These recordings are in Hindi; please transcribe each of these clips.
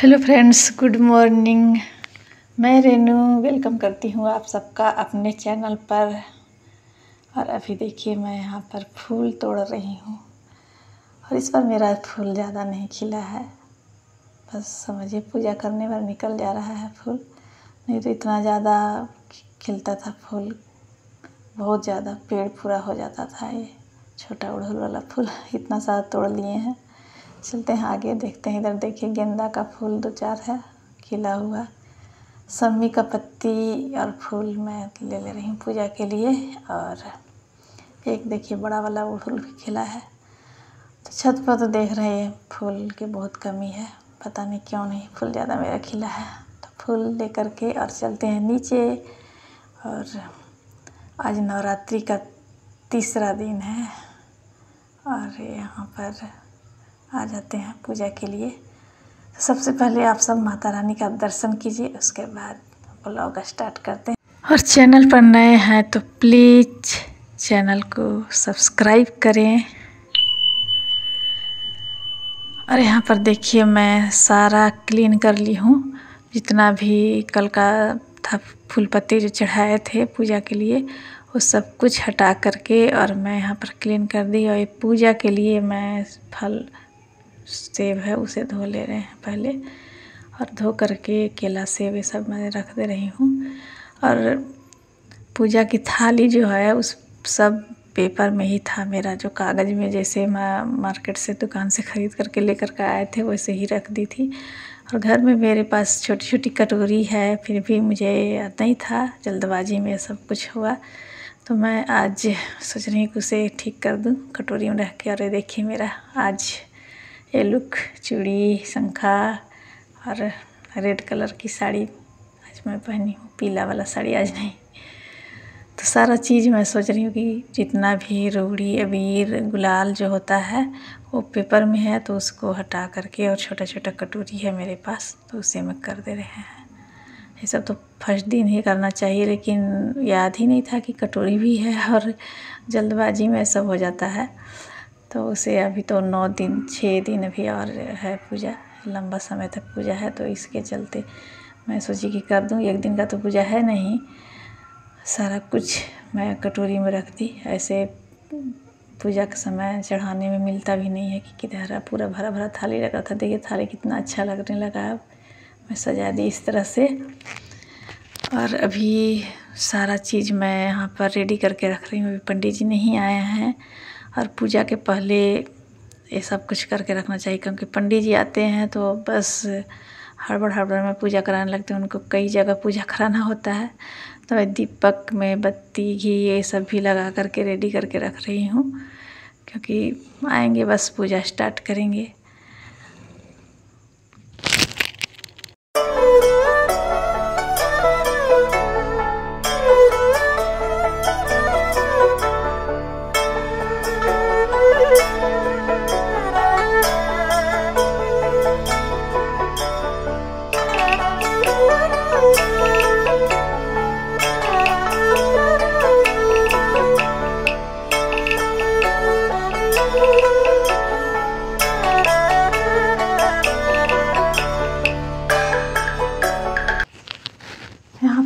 Hello friends, good morning. मैं रेनू वेलकम करती हूँ आप सबका अपने चैनल पर। और अभी देखिए मैं यहाँ पर फूल तोड़ रही हूँ और इस पर मेरा फूल ज़्यादा नहीं खिला है, बस समझिए पूजा करने पर निकल जा रहा है फूल, नहीं तो इतना ज़्यादा खिलता था फूल, बहुत ज़्यादा पेड़ पूरा हो जाता था। ये छोटा उड़हुल वाला फूल इतना सारा तोड़ लिए हैं। चलते हैं आगे, देखते हैं इधर। देखिए गेंदा का फूल दो चार है खिला हुआ, शमी का पत्ती और फूल मैं ले ले रही हूँ पूजा के लिए। और एक देखिए बड़ा वाला उड़हुल भी खिला है। तो छत पर तो देख रहे हैं फूल की बहुत कमी है, पता नहीं क्यों नहीं फूल ज़्यादा मेरा खिला है। तो फूल लेकर के और चलते हैं नीचे। और आज नवरात्रि का तीसरा दिन है और यहाँ पर आ जाते हैं पूजा के लिए। सबसे पहले आप सब माता रानी का दर्शन कीजिए, उसके बाद ब्लॉग स्टार्ट करते हैं। और चैनल पर नए हैं तो प्लीज़ चैनल को सब्सक्राइब करें। और यहाँ पर देखिए मैं सारा क्लीन कर ली हूँ, जितना भी कल का था फूल पत्ती जो चढ़ाए थे पूजा के लिए वो सब कुछ हटा करके और मैं यहाँ पर क्लीन कर दी। और ये पूजा के लिए मैं फल सेब है उसे धो ले रहे हैं पहले, और धो करके केला सेब ये सब मैं रख दे रही हूँ। और पूजा की थाली जो है उस सब पेपर में ही था मेरा, जो कागज़ में जैसे मैं मार्केट से दुकान से ख़रीद करके लेकर के आए थे वैसे ही रख दी थी। और घर में मेरे पास छोटी छोटी कटोरी है, फिर भी मुझे याद नहीं था, जल्दबाजी में सब कुछ हुआ। तो मैं आज सोच रही हूँ उसे ठीक कर दूँ कटोरी में रख के। और देखिए मेरा आज ये लुक, चूड़ी, शंखा और रेड कलर की साड़ी आज मैं पहनी हूँ, पीला वाला साड़ी आज नहीं। तो सारा चीज़ मैं सोच रही हूँ कि जितना भी रोड़ी अबीर गुलाल जो होता है वो पेपर में है, तो उसको हटा करके, और छोटा छोटा कटोरी है मेरे पास तो उसे मैं कर दे रहे हैं। ये सब तो फर्स्ट दिन ही करना चाहिए, लेकिन याद ही नहीं था कि कटोरी भी है और जल्दबाजी में सब हो जाता है। तो उसे अभी तो 9 दिन 6 दिन अभी और है पूजा, लंबा समय तक पूजा है, तो इसके चलते मैं सोची कि कर दूं। एक दिन का तो पूजा है नहीं। सारा कुछ मैं कटोरी में रख दी, ऐसे पूजा का समय चढ़ाने में मिलता भी नहीं है कि किधर पूरा भरा भरा थाली लगा था। देखिए थाली कितना अच्छा लगने लगा, अब मैं सजा दी इस तरह से। और अभी सारा चीज़ मैं यहाँ पर रेडी करके रख रही हूँ, अभी पंडित जी नहीं आए हैं। और पूजा के पहले ये सब कुछ करके रखना चाहिए, क्योंकि पंडित जी आते हैं तो बस हड़बड़ में पूजा कराने लगते हैं, उनको कई जगह पूजा कराना होता है। तो मैं दीपक में बत्ती घी ये सब भी लगा करके रेडी करके रख रही हूँ, क्योंकि आएंगे बस पूजा स्टार्ट करेंगे।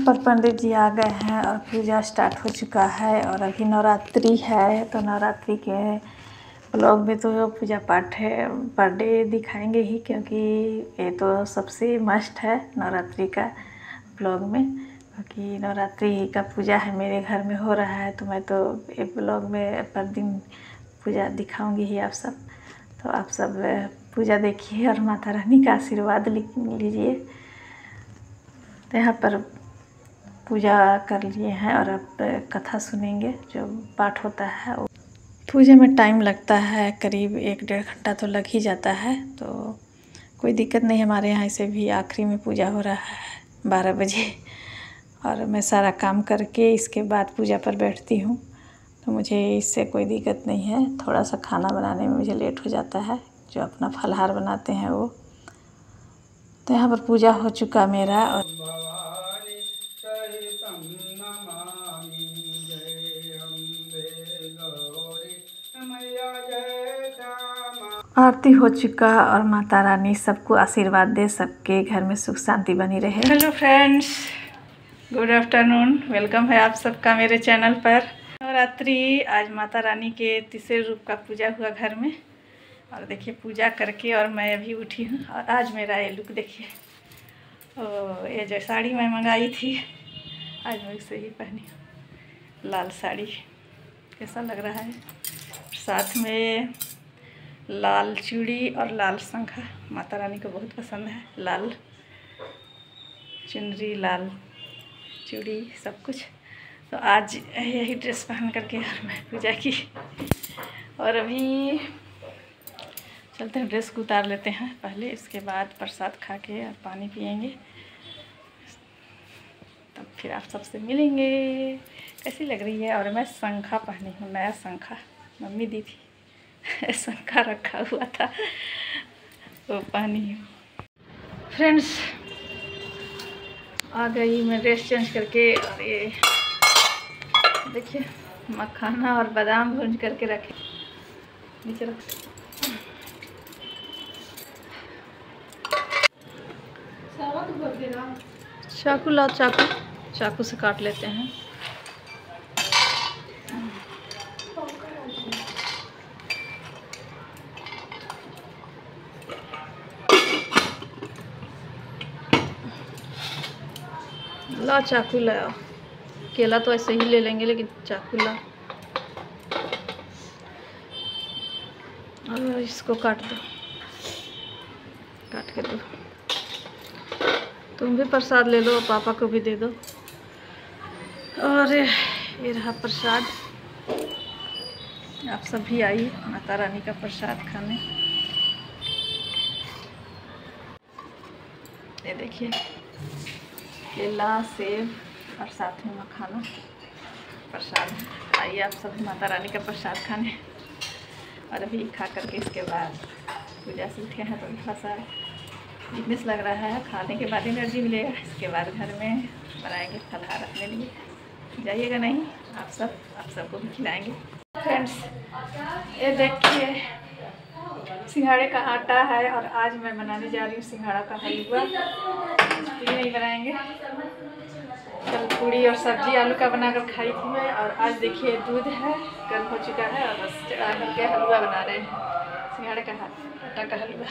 पर पंडित जी आ गए हैं और पूजा स्टार्ट हो चुका है। और अभी नवरात्रि है, तो नवरात्रि के ब्लॉग में तो पूजा पाठ है पर डे दिखाएंगे ही, क्योंकि ये तो सबसे मस्ट है नवरात्रि का ब्लॉग में, क्योंकि नवरात्रि का पूजा है मेरे घर में हो रहा है। तो मैं तो एक ब्लॉग में पर दिन पूजा दिखाऊंगी ही आप सब। तो आप सब पूजा देखिए और माता रानी का आशीर्वाद लीजिए। तो यहाँ पर पूजा कर लिए हैं और अब कथा सुनेंगे जो पाठ होता है। पूजा में टाइम लगता है, करीब 1-1.5 घंटा तो लग ही जाता है, तो कोई दिक्कत नहीं। हमारे यहाँ से भी आखिरी में पूजा हो रहा है 12 बजे, और मैं सारा काम करके इसके बाद पूजा पर बैठती हूँ, तो मुझे इससे कोई दिक्कत नहीं है। थोड़ा सा खाना बनाने में मुझे लेट हो जाता है, जो अपना फलहार बनाते हैं वो। तो यहाँ पर पूजा हो चुका मेरा। और जय अम्बे गौरी नमः जय आरती हो चुका और माता रानी सबको आशीर्वाद दे, सबके घर में सुख शांति बनी रहे। Hello friends, good afternoon, welcome है आप सबका मेरे चैनल पर। नवरात्रि, आज माता रानी के तीसरे रूप का पूजा हुआ घर में, और देखिए पूजा करके और मैं अभी उठी हूँ। और आज मेरा ये लुक देखिए, ओ ये जो साड़ी मैं मंगाई थी आज मैं उसे ही पहनी हूँ, लाल साड़ी। कैसा लग रहा है? साथ में लाल चूड़ी और लाल संखा, माता रानी को बहुत पसंद है लाल चुनरी, लाल चूड़ी, सब कुछ। तो आज यही ड्रेस पहन करके और मैं पूजा की। और अभी चलते हैं, ड्रेस को उतार लेते हैं पहले, इसके बाद प्रसाद खा के और पानी पियेंगे, तब फिर आप सबसे मिलेंगे। कैसी लग रही है? और मैं संखा पहनी हूँ, नया संखा मम्मी दी थी, शंका रखा हुआ था वो पानी। फ्रेंड्स आ गई मैं ड्रेस चेंज करके, और ये देखिए मखाना और बादाम भून करके रखे नीचे रख। चाकू लाओ, चाकू से काट लेते हैं। ला चाकू लाओ, केला तो ऐसे ही ले लेंगे लेकिन चाकू ला, और इसको काट दो, काट के दो। तुम भी प्रसाद ले लो, पापा को भी दे दो। और ये रहा प्रसाद, आप सब भी आइए माता रानी का प्रसाद खाने। ये देखिए केला, सेब और साथ में मखाना प्रसाद। आइए आप सभी माता रानी का प्रसाद खाने। और अभी खा करके इसके बाद पूजा से उठे हैं, तो थोड़ा सा वीकनेस लग रहा है, खाने के बाद एनर्जी मिलेगा। इसके बाद घर में बनाएंगे फलाहार अपने लिए, जाइएगा नहीं आप सब, आप सबको भी खिलाएंगे। फ्रेंड्स ये देखिए सिंघाड़े का आटा है, और आज मैं बनाने जा रही हूँ सिंघाड़ा का हलवा। ये नहीं बनाएंगे, कल पूड़ी और सब्जी आलू का बनाकर खाई थी मैं, और आज देखिए दूध है गर्म हो चुका है, और बस चढ़ा करके हलवा बना रहे हैं, सिंघाड़े का आटा का हलवा।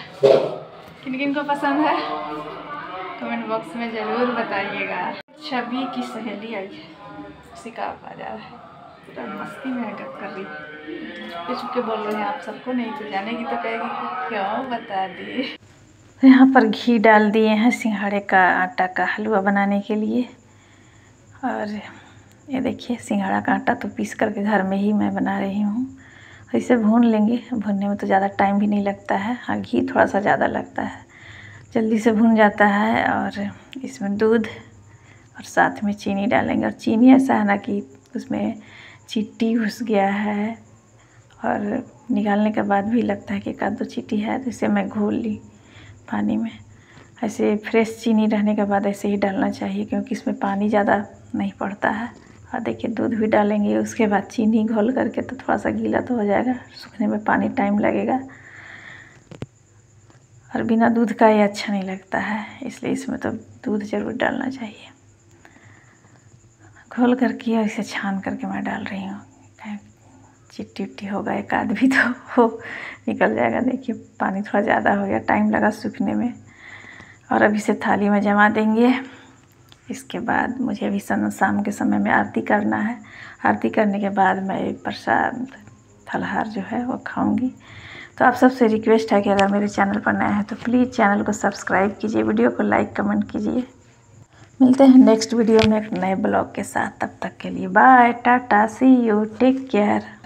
किन किन को पसंद है कमेंट बॉक्स में ज़रूर बताइएगा। छवि की सहेली आई है, उसी का बाजार है, पूरा मस्ती में हरकत कर रही है, ये चुपके बोल रहे हैं आप सबको, नहीं तो जानेगी तो कहेगी क्यों बता दी। यहाँ पर घी डाल दिए हैं सिंघाड़े का आटा का हलवा बनाने के लिए। और ये देखिए सिंघाड़ा का आटा तो पीस करके घर में ही मैं बना रही हूँ, इसे भून लेंगे, भूनने में तो ज़्यादा टाइम भी नहीं लगता है। हाँ घी थोड़ा सा ज़्यादा लगता है, जल्दी से भून जाता है। और इसमें दूध और साथ में चीनी डालेंगे, और चीनी ऐसा है ना कि उसमें चीटी घुस गया है, और निकालने के बाद भी लगता है कि एक आध दो चीटी है, तो इसे मैं घोल ली पानी में। ऐसे फ्रेश चीनी रहने के बाद ऐसे ही डालना चाहिए, क्योंकि इसमें पानी ज़्यादा नहीं पड़ता है। और देखिए दूध भी डालेंगे, उसके बाद चीनी घोल करके, तो थोड़ा सा गीला तो हो जाएगा, सूखने में पानी टाइम लगेगा, और बिना दूध का ये अच्छा नहीं लगता है, इसलिए इसमें तो दूध ज़रूर डालना चाहिए। घोल करके और इसे छान करके मैं डाल रही हूँ, चिट्टी उट्टी होगा एक आध भी तो हो निकल जाएगा। देखिए पानी थोड़ा ज़्यादा हो गया, टाइम लगा सूखने में। और अभी से थाली में जमा देंगे। इसके बाद मुझे अभी शाम के समय में आरती करना है, आरती करने के बाद मैं प्रसाद फलाहार जो है वो खाऊंगी। तो आप सबसे रिक्वेस्ट है कि अगर मेरे चैनल पर नया है तो प्लीज़ चैनल को सब्सक्राइब कीजिए, वीडियो को लाइक कमेंट कीजिए। मिलते हैं नेक्स्ट वीडियो में एक नए ब्लॉग के साथ, तब तक के लिए bye, Tata, see you, take care.